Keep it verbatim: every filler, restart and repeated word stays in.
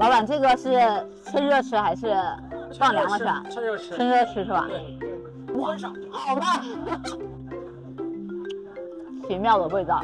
老板，这个是趁热吃还是放凉了吃？趁热吃，趁热吃是吧？对。哇，好吧。奇妙的味道。